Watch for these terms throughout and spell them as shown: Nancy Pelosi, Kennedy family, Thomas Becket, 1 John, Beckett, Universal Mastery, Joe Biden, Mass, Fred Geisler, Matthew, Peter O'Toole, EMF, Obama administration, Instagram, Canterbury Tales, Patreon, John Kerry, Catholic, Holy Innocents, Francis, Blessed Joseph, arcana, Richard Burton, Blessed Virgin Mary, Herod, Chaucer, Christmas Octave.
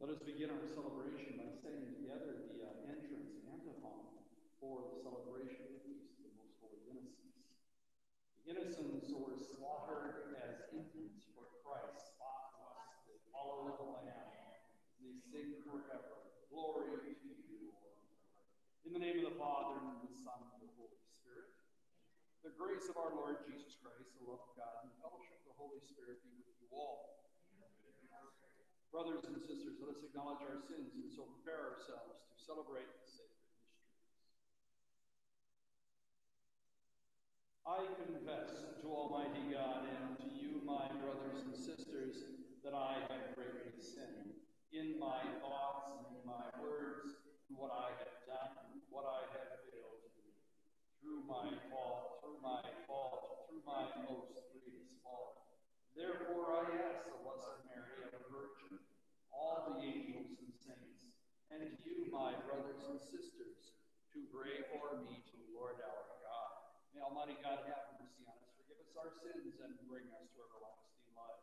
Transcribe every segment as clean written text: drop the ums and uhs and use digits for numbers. Let us begin our celebration by saying together the entrance antiphon for the celebration of the Feast of the Most Holy Innocents. The innocents were slaughtered as infants for Christ, spotless, the fallen Lamb. They sing forever, glory to you, Lord. In the name of the Father, and of the Son, and of the Holy Spirit. The grace of our Lord Jesus Christ, the love of God, and the fellowship of the Holy Spirit be with you all. Brothers and sisters, let us acknowledge our sins and so prepare ourselves to celebrate the sacred mysteries. I confess to Almighty God and to you, my brothers and sisters, that I have greatly sinned in my thoughts and in my words, in what I have done, and what I have failed to do. Through my fault, through my most grievous fault. Therefore I ask the Blessed Mary, ever Virgin, all the angels and saints, and you, my brothers and sisters, to pray for me to the Lord our God. May Almighty God have mercy on us, forgive us our sins, and bring us to everlasting life.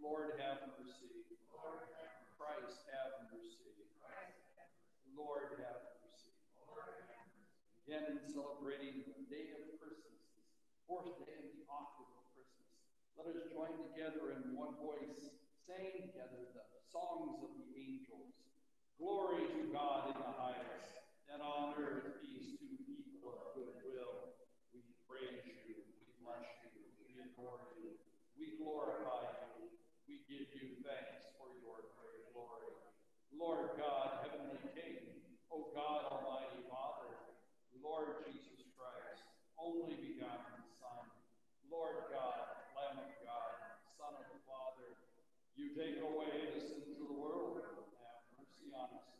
Lord, have mercy. Lord, have mercy. Christ, have mercy. Christ, have mercy. Lord, have mercy. Lord, have mercy. Again, in celebrating the day of Christmas, this fourth day of the octave of Christmas, let us join together in one voice, saying together the songs of the angels. Glory to God in the highest, and on earth peace to people of good will. We praise you, we bless you, we adore you, we glorify you, we give you thanks for your great glory. Lord God, heavenly King, O God, almighty Father, Lord Jesus Christ, only begotten Son, Lord God, Lamb of God, Son of the Father, you take away the sins of the world, have mercy on us.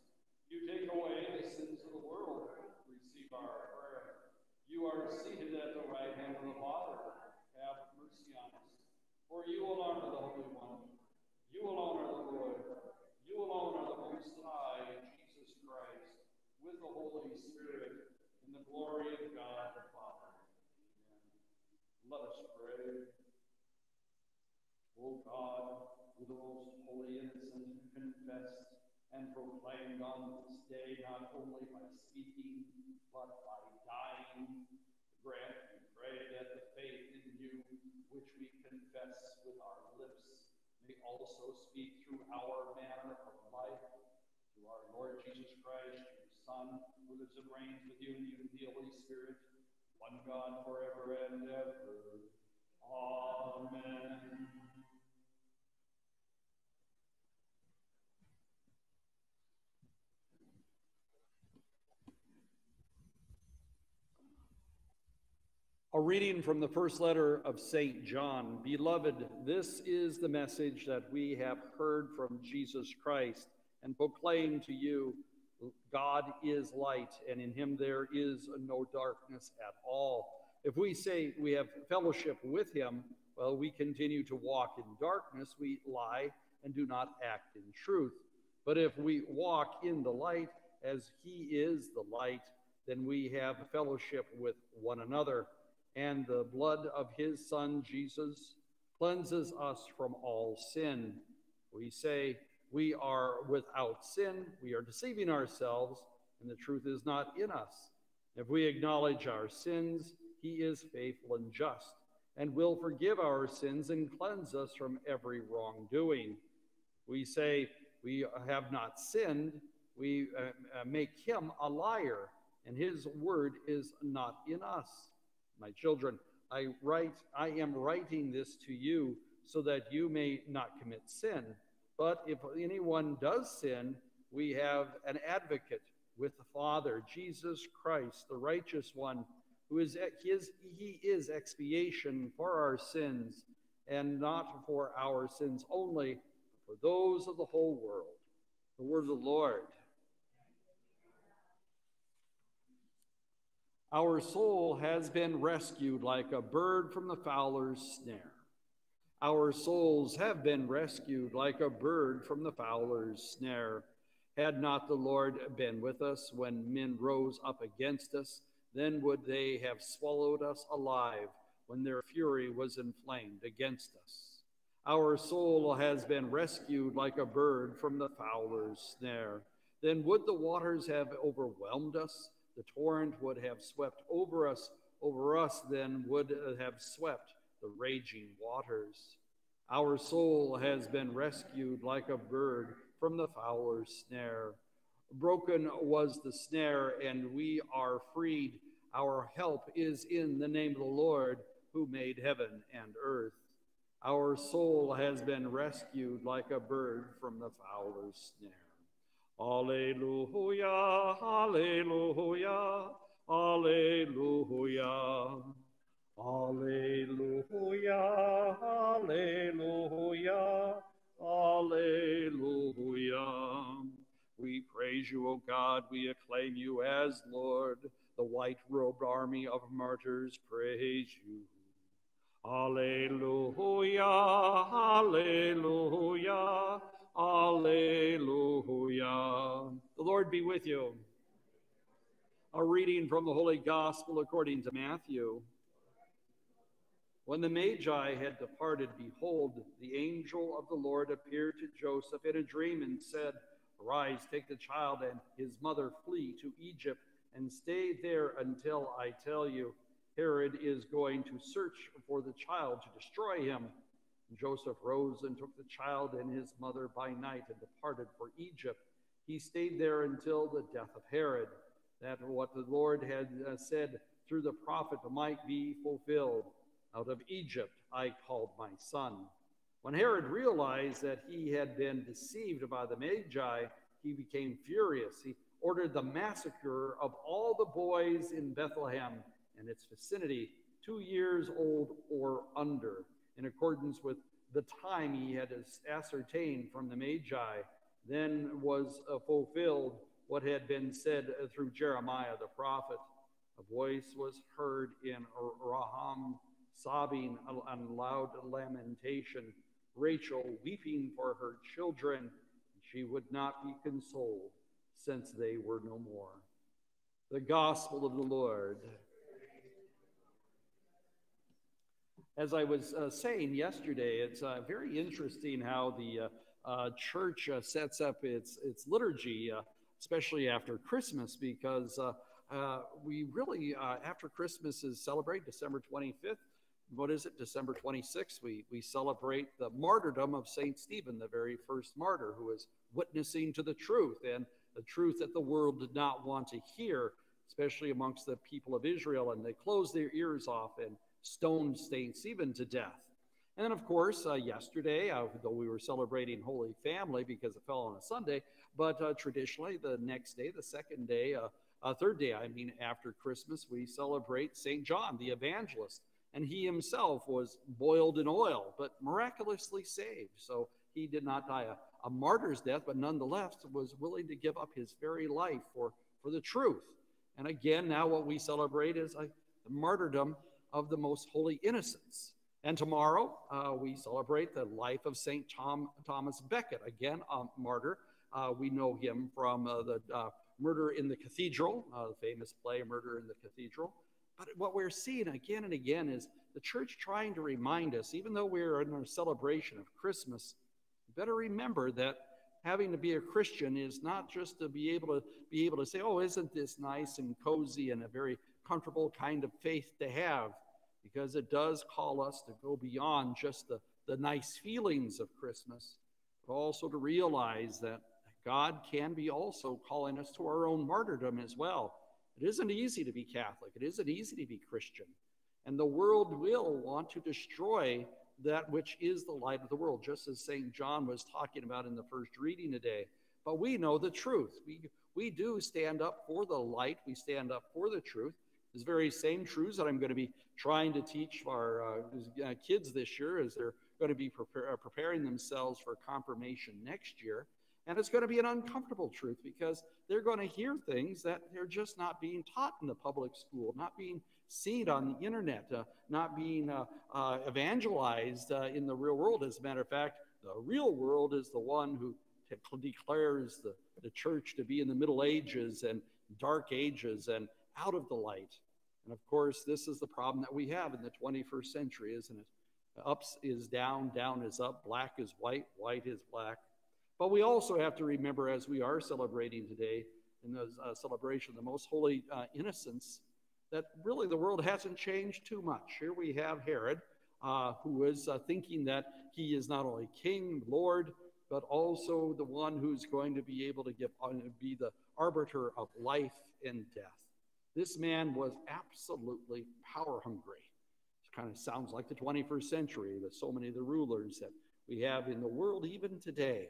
You take away the sins of the world, receive our prayer. You are seated at the right hand of the Father, have mercy on us. For you alone are the Holy One, you alone are the Lord, you alone are the Most High, Jesus Christ, with the Holy Spirit, in the glory of God the Father. Amen. Let us pray. O God, who the most holy innocent confessed and proclaimed on this day, not only by speaking, but by dying, grant, we pray, that the faith in you, which we confess with our lips, may also speak through our manner of life, through our Lord Jesus Christ, your Son, who lives and reigns with you in the unity of the Holy Spirit, one God forever and ever. Amen. A reading from the first letter of St. John. Beloved, this is the message that we have heard from Jesus Christ and proclaim to you, God is light, and in him there is no darkness at all. If we say we have fellowship with him, well, we continue to walk in darkness, we lie and do not act in truth. But if we walk in the light as he is the light, then we have fellowship with one another. And the blood of his Son, Jesus, cleanses us from all sin. We say we are without sin, we are deceiving ourselves, and the truth is not in us. If we acknowledge our sins, he is faithful and just, and will forgive our sins and cleanse us from every wrongdoing. We say we have not sinned, we make him a liar, and his word is not in us. My children, I am writing this to you so that you may not commit sin. But if anyone does sin, we have an advocate with the Father, Jesus Christ, the righteous one, who is he is expiation for our sins, and not for our sins only, but for those of the whole world. The word of the Lord. Our soul has been rescued like a bird from the fowler's snare. Our souls have been rescued like a bird from the fowler's snare. Had not the Lord been with us when men rose up against us, then would they have swallowed us alive when their fury was inflamed against us. Our soul has been rescued like a bird from the fowler's snare. Then would the waters have overwhelmed us? The torrent would have swept over us then would have swept the raging waters. Our soul has been rescued like a bird from the fowler's snare. Broken was the snare, and we are freed. Our help is in the name of the Lord, who made heaven and earth. Our soul has been rescued like a bird from the fowler's snare. Alleluia, alleluia, alleluia. Alleluia, alleluia, alleluia. We praise you, O God, we acclaim you as Lord. The white-robed army of martyrs praise you. Alleluia, alleluia, alleluia. The Lord be with you. A reading from the Holy Gospel according to Matthew. When the Magi had departed, behold, the angel of the Lord appeared to Joseph in a dream and said, "Arise, take the child and his mother, flee to Egypt, and stay there until I tell you. Herod is going to search for the child to destroy him." And Joseph rose and took the child and his mother by night and departed for Egypt. He stayed there until the death of Herod, that what the Lord had said through the prophet might be fulfilled. "Out of Egypt I called my son." When Herod realized that he had been deceived by the Magi, he became furious. He ordered the massacre of all the boys in Bethlehem and its vicinity, 2 years old or under, in accordance with the time he had ascertained from the Magi. Then was fulfilled what had been said through Jeremiah the prophet. A voice was heard in Raham, sobbing and loud lamentation, Rachel weeping for her children. She would not be consoled, since they were no more. The Gospel of the Lord. As I was saying yesterday, it's very interesting how the church sets up its liturgy, especially after Christmas, because we really, after Christmas is celebrated December 25th, what is it, December 26th, we celebrate the martyrdom of St. Stephen, the very first martyr, who is witnessing to the truth, and the truth that the world did not want to hear, especially amongst the people of Israel, and they closed their ears off and stoned St. Stephen to death. And then, of course, yesterday, though we were celebrating Holy Family because it fell on a Sunday, but traditionally the next day, the second day, third day, I mean, after Christmas, we celebrate St. John the Evangelist. And he himself was boiled in oil, but miraculously saved. So he did not die a martyr's death, but nonetheless was willing to give up his very life for the truth. And again, now what we celebrate is the martyrdom of the most holy innocents. And tomorrow we celebrate the life of St. Thomas Becket, again a martyr. We know him from the Murder in the Cathedral, the famous play Murder in the Cathedral. But what we're seeing again and again is the church trying to remind us, even though we're in our celebration of Christmas, better remember that having to be a Christian is not just to be able to say, "Oh, isn't this nice and cozy and a very comfortable kind of faith to have?" Because it does call us to go beyond just the nice feelings of Christmas, but also to realize that God can be also calling us to our own martyrdom as well. It isn't easy to be Catholic. It isn't easy to be Christian. And the world will want to destroy that which is the light of the world, just as St. John was talking about in the first reading today. But we know the truth. We do stand up for the light. We stand up for the truth. This very same truths that I'm going to be trying to teach our kids this year as they're going to be preparing themselves for confirmation next year. And it's going to be an uncomfortable truth, because they're going to hear things that they're just not being taught in the public school, not being seen on the internet, not being evangelized in the real world. As a matter of fact, the real world is the one who declares the church to be in the Middle Ages and Dark Ages and out of the light. And of course, this is the problem that we have in the 21st century, isn't it? Ups is down, down is up, black is white, white is black. But we also have to remember, as we are celebrating today in the celebration of the Most Holy Innocents, that really the world hasn't changed too much. Here we have Herod, who is thinking that he is not only king, Lord, but also the one who's going to be able to be the arbiter of life and death. This man was absolutely power hungry. It kind of sounds like the 21st century, that so many of the rulers that we have in the world even today,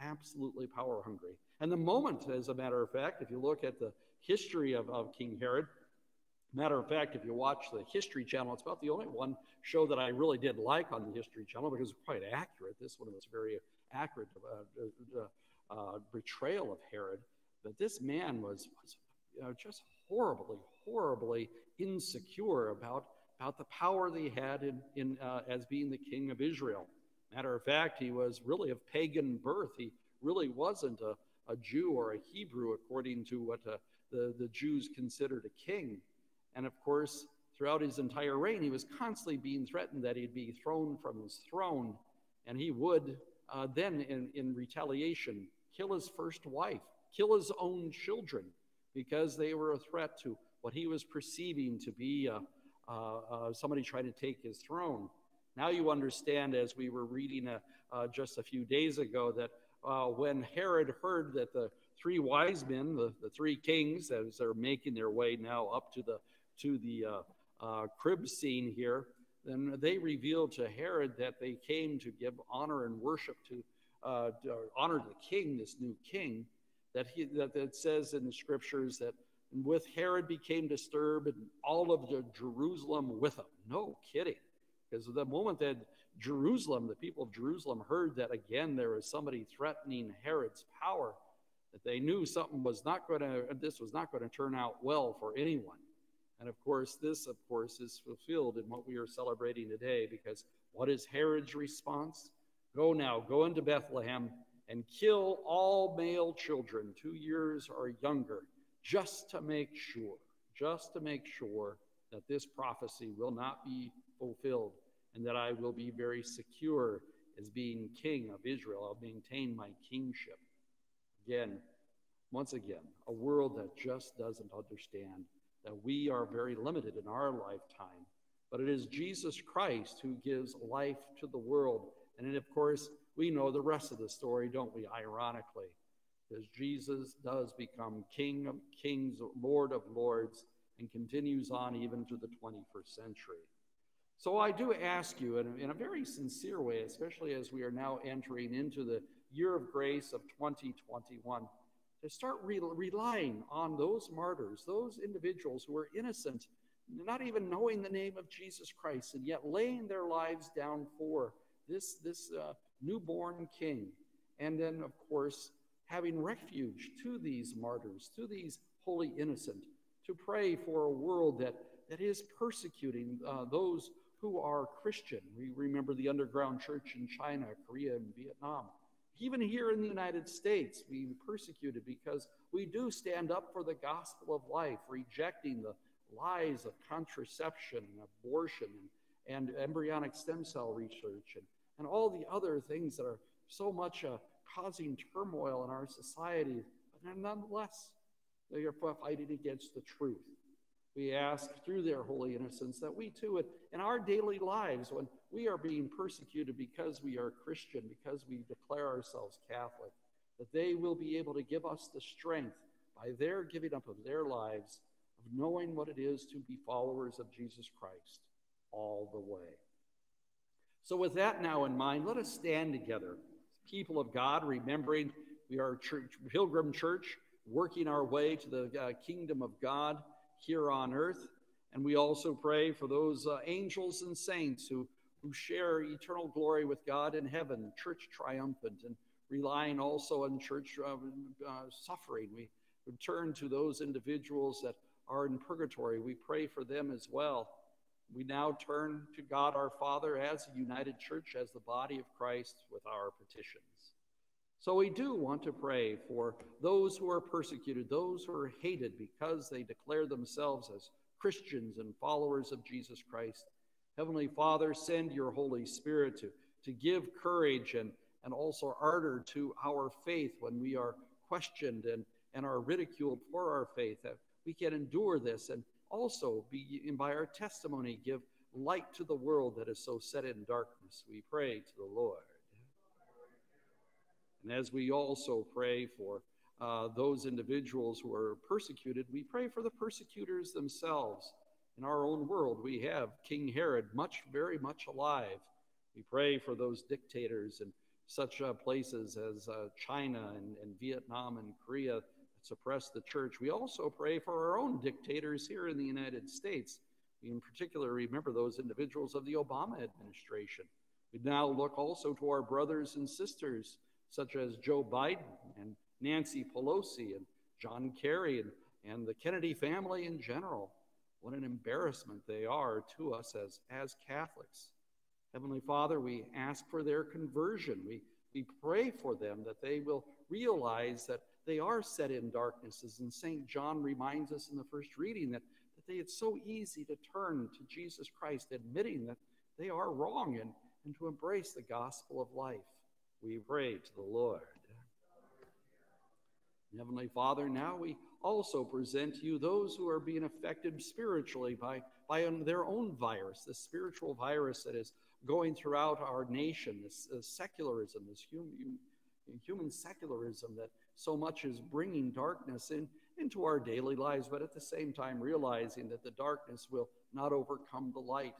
absolutely power hungry. And the moment, as a matter of fact, if you look at the history of King Herod, matter of fact, if you watch the History Channel, it's about the only one show that I really did like on the History Channel because it's quite accurate. This one was very accurate portrayal of Herod. But this man was just horribly, horribly insecure about the power that he had as being the king of Israel. Matter of fact, he was really of pagan birth. He really wasn't a Jew or a Hebrew according to what the Jews considered a king. And of course, throughout his entire reign, he was constantly being threatened that he'd be thrown from his throne. And he would then, in retaliation, kill his first wife, kill his own children, because they were a threat to what he was perceiving to be somebody trying to take his throne. Now you understand, as we were reading just a few days ago, that when Herod heard that the three wise men, the three kings, as they're making their way now up to the crib scene here, then they revealed to Herod that they came to give honor and worship to honor the king, this new king, that it says in the scriptures that with Herod became disturbed and all of the Jerusalem with him. No kidding. Because the moment that Jerusalem, the people of Jerusalem heard that again there was somebody threatening Herod's power, that they knew something was not going to, this was not going to turn out well for anyone. And of course, this, of course, is fulfilled in what we are celebrating today, because what is Herod's response? Go now, go into Bethlehem and kill all male children 2 years or younger, just to make sure that this prophecy will not be fulfilled, and that I will be very secure as being king of Israel. I'll maintain my kingship. Again, once again, a world that just doesn't understand that we are very limited in our lifetime, but it is Jesus Christ who gives life to the world. And then, of course, we know the rest of the story, don't we, ironically, because Jesus does become King of Kings, Lord of Lords, and continues on even to the 21st century. So I do ask you in a very sincere way, especially as we are now entering into the year of grace of 2021, to start relying on those martyrs, those individuals who are innocent, not even knowing the name of Jesus Christ, and yet laying their lives down for this newborn king. And then, of course, having refuge to these martyrs, to these holy innocent, to pray for a world that is persecuting those who are Christian. We remember the underground church in China, Korea, and Vietnam. Even here in the United States, being persecuted because we do stand up for the gospel of life, rejecting the lies of contraception and abortion and embryonic stem cell research and all the other things that are so much causing turmoil in our society. But nonetheless, they are fighting against the truth. We ask through their holy innocence that we too, in our daily lives, when we are being persecuted because we are Christian, because we declare ourselves Catholic, that they will be able to give us the strength by their giving up of their lives, of knowing what it is to be followers of Jesus Christ all the way. So with that now in mind, let us stand together, people of God, remembering we are Pilgrim Church, working our way to the kingdom of God here on earth. And we also pray for those angels and saints who share eternal glory with God in heaven, church triumphant, and relying also on church suffering. We return to those individuals that are in purgatory. We pray for them as well. We now turn to God our Father as a united church, as the body of Christ, with our petitions. So we do want to pray for those who are persecuted, those who are hated because they declare themselves as Christians and followers of Jesus Christ. Heavenly Father, send your Holy Spirit to give courage and also ardor to our faith when we are questioned and are ridiculed for our faith, that we can endure this and also be, and by our testimony, give light to the world that is so set in darkness. We pray to the Lord. And as we also pray for those individuals who are persecuted, we pray for the persecutors themselves. In our own world, we have King Herod very much alive. We pray for those dictators in such places as China and Vietnam and Korea that suppress the church. We also pray for our own dictators here in the United States. We in particular remember those individuals of the Obama administration. We now look also to our brothers and sisters, such as Joe Biden and Nancy Pelosi and John Kerry and the Kennedy family in general. What an embarrassment they are to us as Catholics. Heavenly Father, we ask for their conversion. We pray for them that they will realize that they are set in darknesses. And St. John reminds us in the first reading that it's so easy to turn to Jesus Christ, admitting that they are wrong and to embrace the gospel of life. We pray to the Lord. Heavenly Father, now we also present to you those who are being affected spiritually by their own virus, the spiritual virus that is going throughout our nation, this secularism, this human secularism that so much is bringing darkness into our daily lives, but at the same time realizing that the darkness will not overcome the light.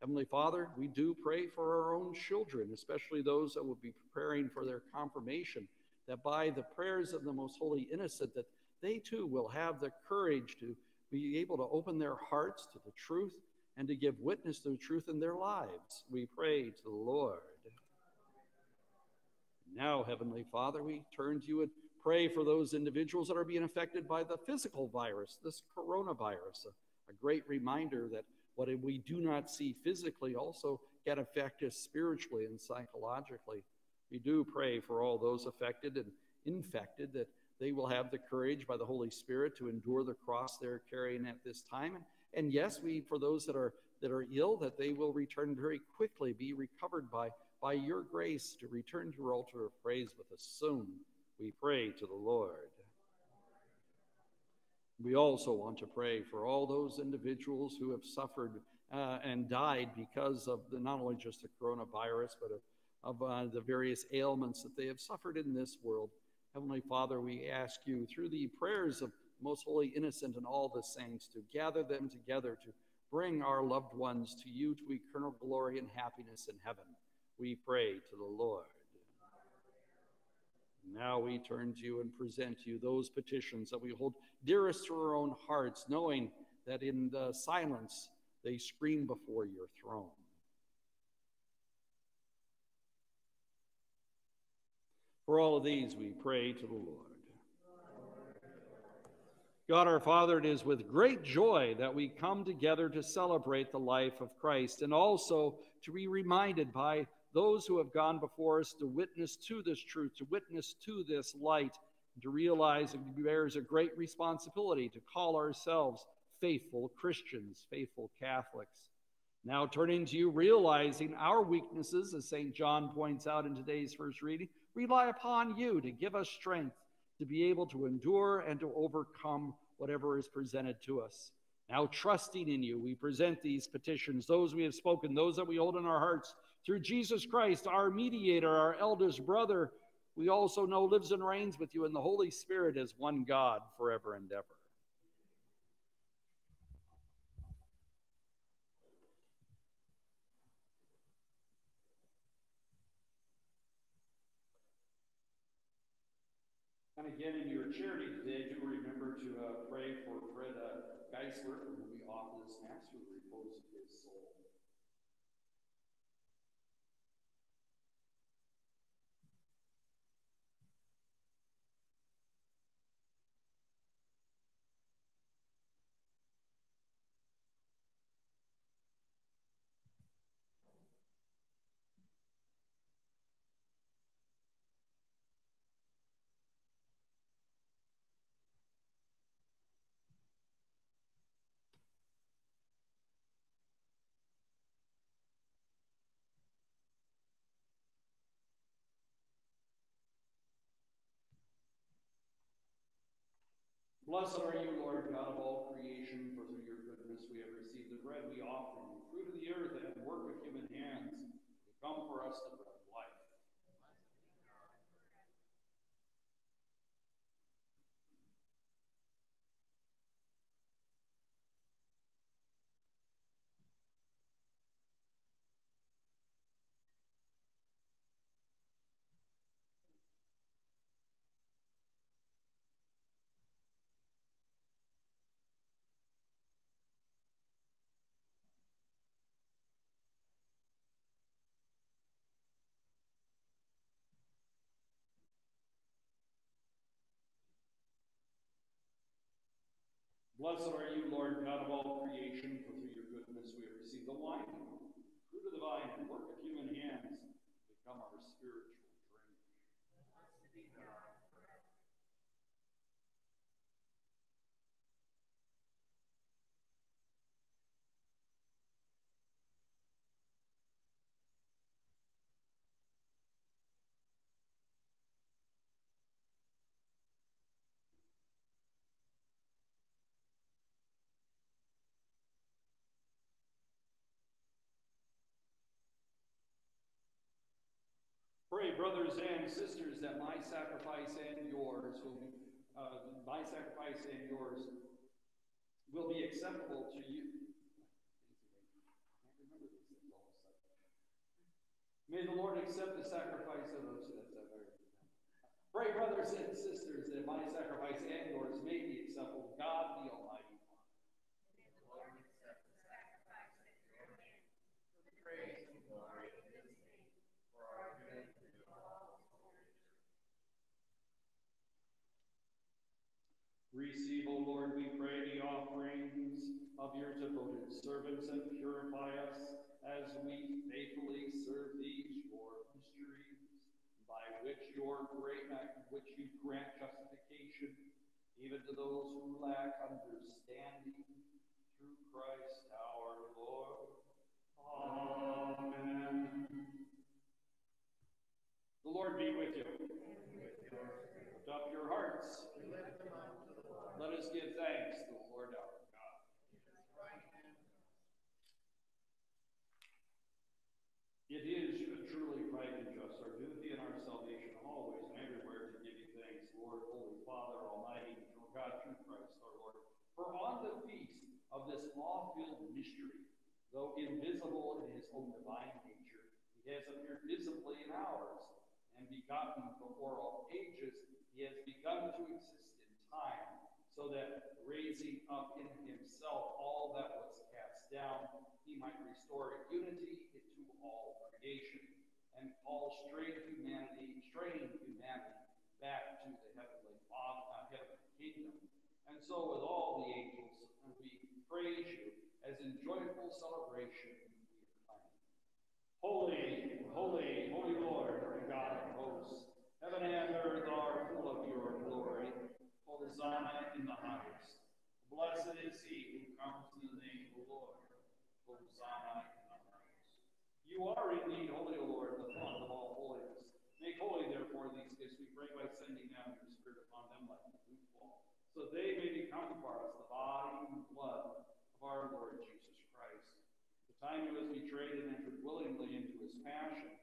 Heavenly Father, we do pray for our own children, especially those that will be preparing for their confirmation, that by the prayers of the Most Holy Innocent, that they too will have the courage to be able to open their hearts to the truth and to give witness to the truth in their lives. We pray to the Lord. Now, Heavenly Father, we turn to you and pray for those individuals that are being affected by the physical virus, this coronavirus, a great reminder that what we do not see physically also can affect us spiritually and psychologically. We do pray for all those affected and infected that they will have the courage by the Holy Spirit to endure the cross they're carrying at this time. And yes, for those that are ill, that they will return very quickly, be recovered by your grace to return to your altar of praise with us soon. We pray to the Lord. We also want to pray for all those individuals who have suffered and died because of not only just the coronavirus, but of the various ailments that they have suffered in this world. Heavenly Father, we ask you through the prayers of Most Holy Innocent and all the saints to gather them together to bring our loved ones to you to eternal glory and happiness in heaven. We pray to the Lord. Now we turn to you and present to you those petitions that we hold dearest to our own hearts, knowing that in the silence they scream before your throne. For all of these, we pray to the Lord. God our Father, it is with great joy that we come together to celebrate the life of Christ and also to be reminded by those who have gone before us to witness to this truth, to witness to this light, and to realize it bears a great responsibility to call ourselves faithful Christians, faithful Catholics. Now turning to you, realizing our weaknesses, as St. John points out in today's first reading, rely upon you to give us strength to be able to endure and to overcome whatever is presented to us. Now trusting in you, we present these petitions, those we have spoken, those that we hold in our hearts, through Jesus Christ, our mediator, our eldest brother, we also know lives and reigns with you in the Holy Spirit as one God forever and ever. And again, in your charity today, do remember to pray for Fred Geisler, who we offer this mass for the repose of his soul. Blessed are you, Lord God of all creation, for through your goodness we have received the bread we offer you, fruit of the earth and work of human hands. You come for us the bread of life. Blessed are you, Lord God of all creation, for through your goodness we have received the wine, fruit of the vine, and work of human hands, become our spiritual drink. Pray, brothers and sisters, that my sacrifice and yours will be acceptable to you. May the Lord accept the sacrifice of us. Pray, brothers and sisters, that my sacrifice and yours may be acceptable, God the Almighty. Receive, O Lord, we pray, the offerings of your devoted servants, and purify us as we faithfully serve these your mysteries, by which you grant justification even to those who lack understanding, through Christ our Lord. Amen. The Lord be with you. Lift up your hearts. Let us give thanks to the Lord our God. It is truly right and just, our duty and our salvation, always and everywhere, to give you thanks, Lord, Holy Father, Almighty, eternal God, through Christ our Lord. For on the feast of this awe-filled mystery, though invisible in his own divine nature, he has appeared visibly in ours, and begotten before all ages, he has begun to exist in time, so that, raising up in himself all that was cast down, he might restore unity to all creation, and call straying humanity back to the heavenly kingdom. And so with all the angels, we praise you as in joyful celebration we acclaim. Holy, holy, holy Lord, our God of hosts, heaven and earth are full of your glory. Hosanna in the highest. Blessed is he who comes in the name of the Lord. Hosanna in the highest. You are indeed holy, O Lord, the Father of all holiness. Make holy, therefore, these gifts, we pray, by sending down your Spirit upon them like a dew, so they may become for us the body and blood of our Lord Jesus Christ. The time he was betrayed and entered willingly into his passion,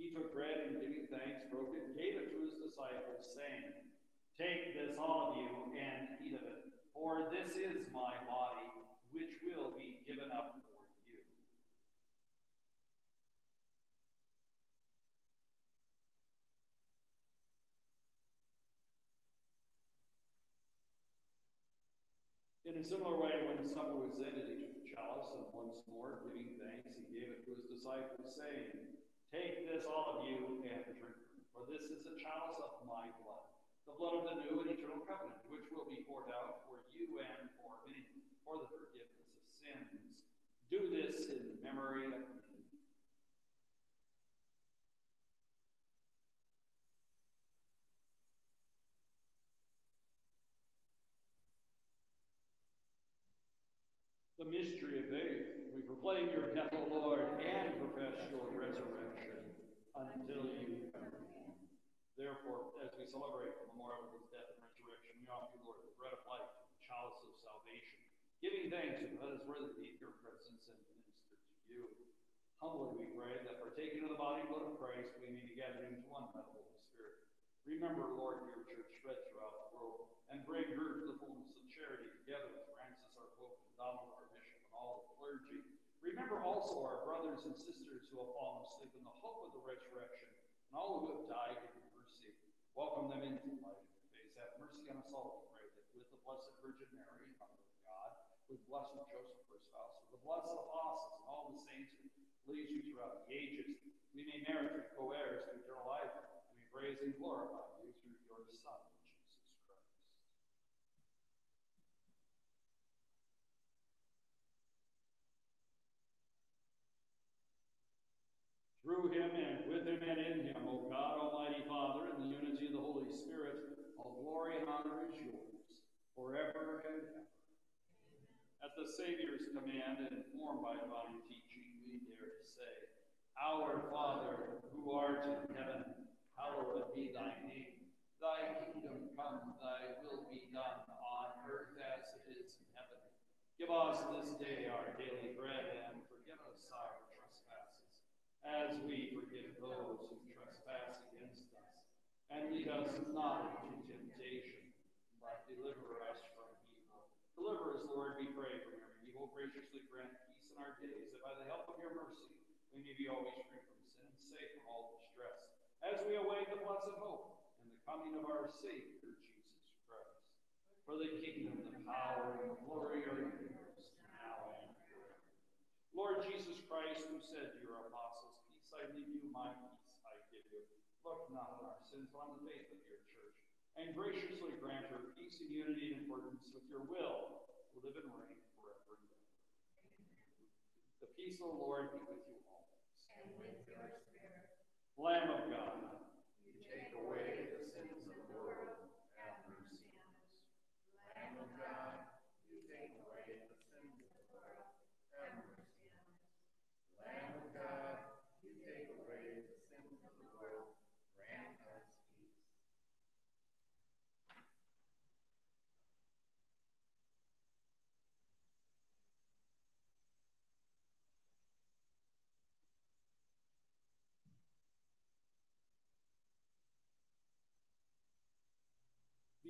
he took bread and, giving thanks, broke it, gave it to his disciples, saying, "Take this, all of you, and eat of it, for this is my body, which will be given up for you." In a similar way, when supper was ended, he took the chalice, and once more, giving thanks, he gave it to his disciples, saying, "Take this, all of you, and drink, for this is the chalice of my blood, the blood of the new and eternal covenant, which will be poured out for you and for many for the forgiveness of sins. Do this in memory of me." The mystery of faith. We proclaim your death, O Lord, and profess your resurrection until you come. Therefore, as we celebrate the memorial of his death and resurrection, we now, you Lord, the bread of life, the chalice of salvation. Giving thanks, and that is worthy to be in your presence and minister to you. Humbly we pray that, partaking of the body and blood of Christ, we may be gathered into one by the Holy Spirit. Remember, Lord, your church spread throughout the world, and bring her to the fullness of charity, together with Francis, our Pope, and Donald, our Bishop, and all the clergy. Remember also our brothers and sisters who have fallen asleep in the hope of the resurrection, and all who have died in your mercy. Welcome them into the light of your face. Have mercy on us all, we pray, that with the Blessed Virgin Mary, Mother of God, with Blessed Joseph, her spouse, with the blessed apostles, and all the saints who please you throughout the ages, we may merit and co-heirs to eternal life, and we praise and glorify you through your Son, Jesus Christ. Through him and with him and in him, O God, Almighty Father, in the unity of the Holy Spirit, all glory and honor is yours, forever and ever. At the Savior's command and informed by divine teaching, we dare to say, Our Father, who art in heaven, hallowed be thy name. Thy kingdom come, thy will be done, on earth as it is in heaven. Give us this day our daily bread, and forgive us our trespasses, as we forgive those who trespass against us. And lead us not into temptation, but deliver us from. Deliver us, Lord, we pray, from every evil. Graciously grant peace in our days, that by the help of your mercy we may be always free from sin and safe from all distress, as we await the blessed hope and the coming of our Savior, Jesus Christ. For the kingdom, the power, and the glory are yours, now and forever. Lord Jesus Christ, who said to your apostles, Peace I leave you, my peace I give you. Look not on our sins, but on the faith of your church. And graciously grant her peace and unity in accordance with your will, who live and reign forever and ever. The peace of the Lord be with you always. And with your spirit. Lamb of God, you take away the sins of the world, have mercy on us. Lamb of God, you take away the sins of the world, have mercy on us. Lamb of God, you take away the sins of the world, grant us.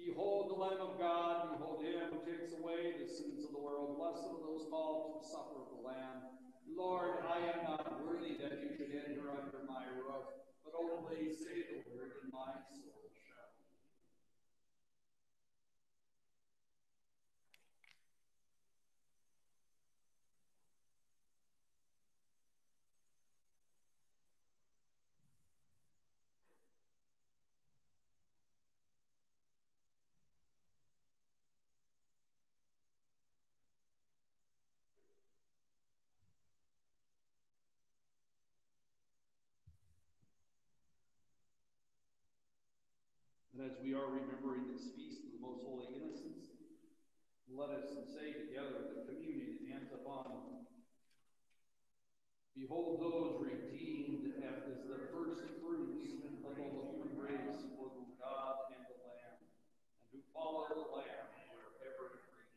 Behold the Lamb of God, behold him who takes away the sins of the world. Blessed are those called to the supper of the Lamb. Lord, I am not worthy that you should enter under my roof, but only say the word, and my soul shall be. And as we are remembering this feast of the Most Holy Innocents, let us say together the communion, antiphon. Behold those redeemed as the first fruits of the human race, for God and the Lamb, and who follow the Lamb wherever it brings.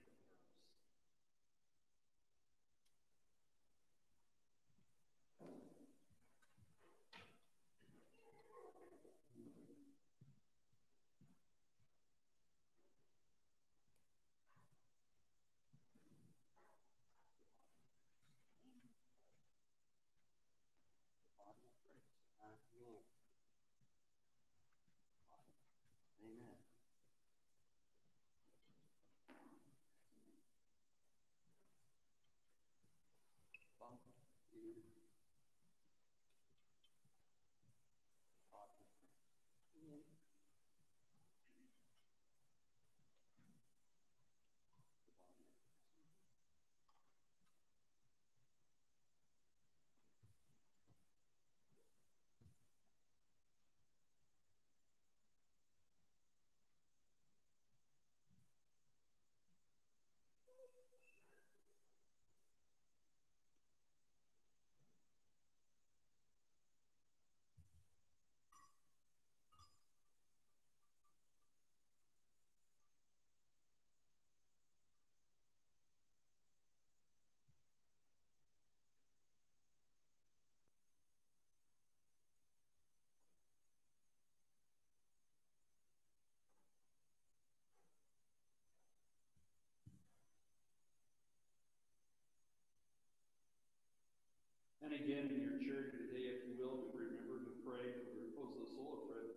And again, in your charity today, if you will, we remember to pray for the repose of the soul of Fred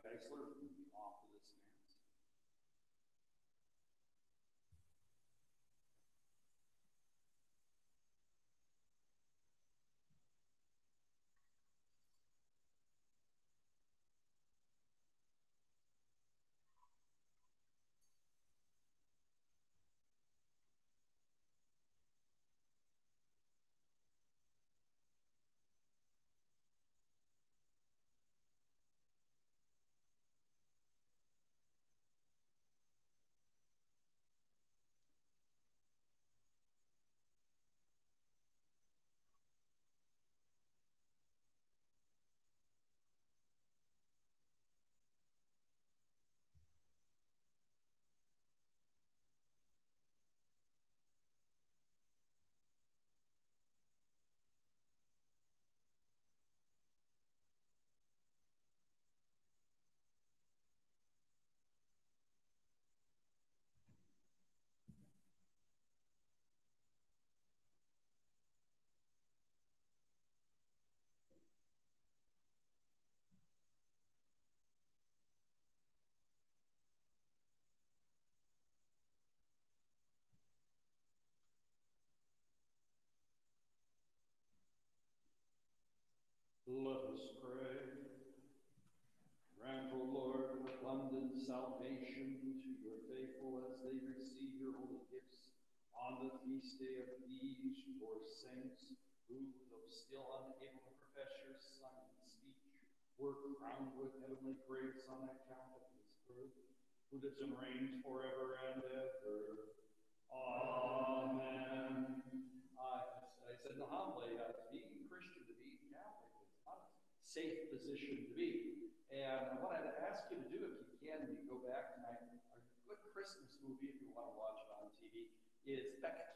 Geisler. We offer this in hands. Let us pray. Grant, O Lord, abundant salvation to your faithful as they receive your holy gifts on the feast day of these, your saints, who, though still unable to profess your Son in speech, were crowned with heavenly grace on account of his birth, who lives and reigns forever and ever. Amen. I said in the homily, being Christian, to be Catholic, safe position to be. And what I'd ask you to do, if you can, when you go back tonight, a good Christmas movie, if you want to watch it on TV, is Beckett.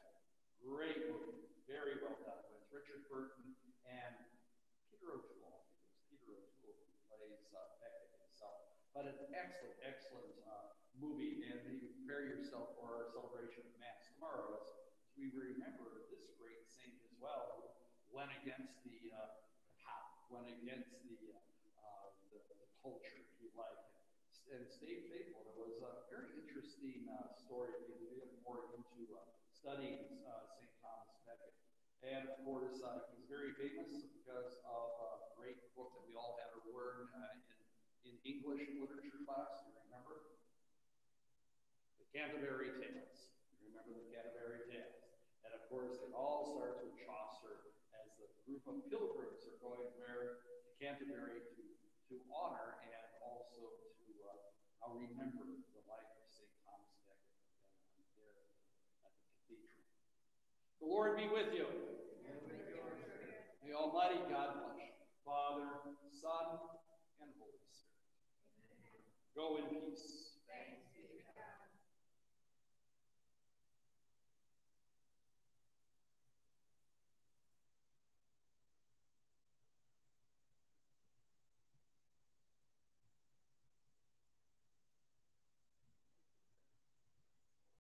Great movie. Very well done with Richard Burton and Peter O'Toole. Peter O'Toole who plays Beckett himself. But an excellent, excellent movie. And you prepare yourself for our celebration of Mass tomorrow as we remember this great saint as well, who went against the the culture, if you like, and stayed faithful. There was a very interesting story if you get more into studying St. Thomas Becket. And of course, he's very famous because of a great book that we all had a word in English literature class. Do you remember? The Canterbury Tales. You remember the Canterbury Tales. And of course, it all starts with Chaucer. The group of pilgrims are going where to Canterbury to honor and also to remember the life of St. Thomas Becket there at the cathedral. The Lord be with you. And with your spirit. May Almighty God bless you, Father, Son, and Holy Spirit. Amen. Go in peace. Thanks.